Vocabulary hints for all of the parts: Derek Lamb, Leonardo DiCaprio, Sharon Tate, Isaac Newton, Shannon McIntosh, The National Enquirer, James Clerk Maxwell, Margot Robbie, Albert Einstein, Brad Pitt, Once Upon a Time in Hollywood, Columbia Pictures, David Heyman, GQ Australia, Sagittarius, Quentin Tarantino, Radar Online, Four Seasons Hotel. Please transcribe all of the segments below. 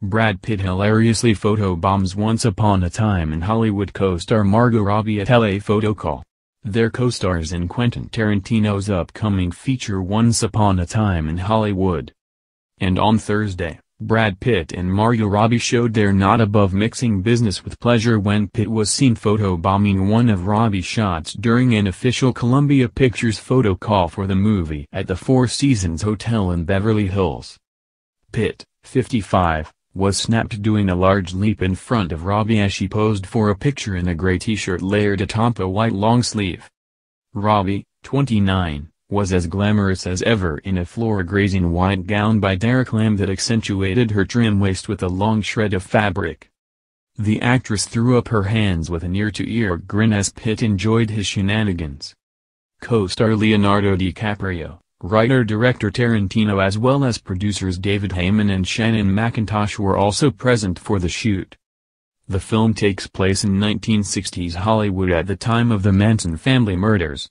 Brad Pitt hilariously photobombs Once Upon a Time in Hollywood co-star Margot Robbie at LA photo call. They're co-stars in Quentin Tarantino's upcoming feature Once Upon a Time in Hollywood. And on Thursday, Brad Pitt and Margot Robbie showed they're not above mixing business with pleasure when Pitt was seen photobombing one of Robbie's shots during an official Columbia Pictures photo call for the movie at the Four Seasons Hotel in Beverly Hills. Pitt, 55, was snapped doing a large leap in front of Robbie as she posed for a picture in a grey t-shirt layered atop a white long sleeve. Robbie, 29, was as glamorous as ever in a floor-grazing white gown by Derek Lamb that accentuated her trim waist with a long shred of fabric. The actress threw up her hands with an ear-to-ear grin as Pitt enjoyed his shenanigans. Co-star Leonardo DiCaprio, writer-director Tarantino as well as producers David Heyman and Shannon McIntosh were also present for the shoot. The film takes place in 1960s Hollywood at the time of the Manson family murders.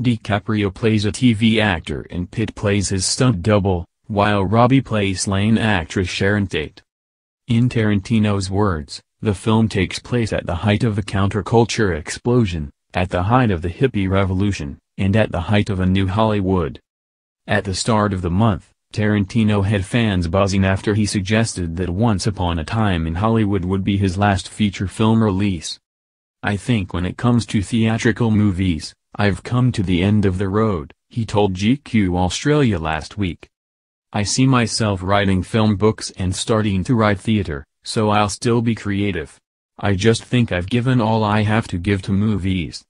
DiCaprio plays a TV actor and Pitt plays his stunt double, while Robbie plays slain actress Sharon Tate. In Tarantino's words, the film takes place at the height of a counterculture explosion, at the height of the hippie revolution, and at the height of a new Hollywood. At the start of the month, Tarantino had fans buzzing after he suggested that Once Upon a Time in Hollywood would be his last feature film release. "I think when it comes to theatrical movies, I've come to the end of the road," he told GQ Australia last week. "I see myself writing film books and starting to write theatre, so I'll still be creative. I just think I've given all I have to give to movies."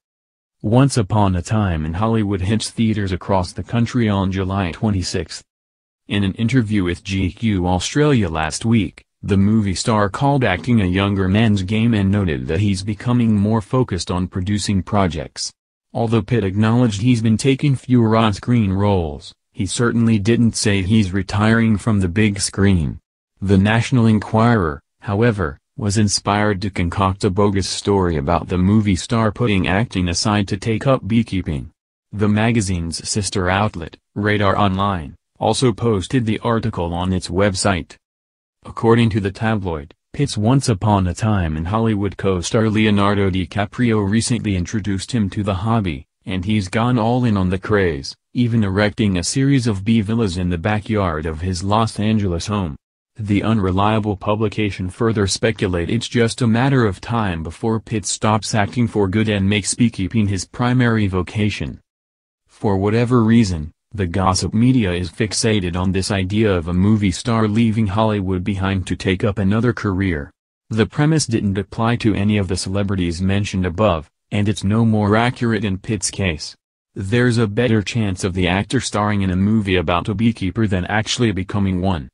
Once Upon a Time in Hollywood hits theaters across the country on July 26. In an interview with GQ Australia last week, the movie star called acting a younger man's game and noted that he's becoming more focused on producing projects. Although Pitt acknowledged he's been taking fewer on-screen roles, he certainly didn't say he's retiring from the big screen. The National Enquirer, however, was inspired to concoct a bogus story about the movie star putting acting aside to take up beekeeping. The magazine's sister outlet, Radar Online, also posted the article on its website. According to the tabloid, Pitt's Once Upon a Time in Hollywood co-star Leonardo DiCaprio recently introduced him to the hobby, and he's gone all in on the craze, even erecting a series of bee villas in the backyard of his Los Angeles home. The unreliable publication further speculated it's just a matter of time before Pitt stops acting for good and makes beekeeping his primary vocation. For whatever reason, the gossip media is fixated on this idea of a movie star leaving Hollywood behind to take up another career. The premise didn't apply to any of the celebrities mentioned above, and it's no more accurate in Pitt's case. There's a better chance of the actor starring in a movie about a beekeeper than actually becoming one.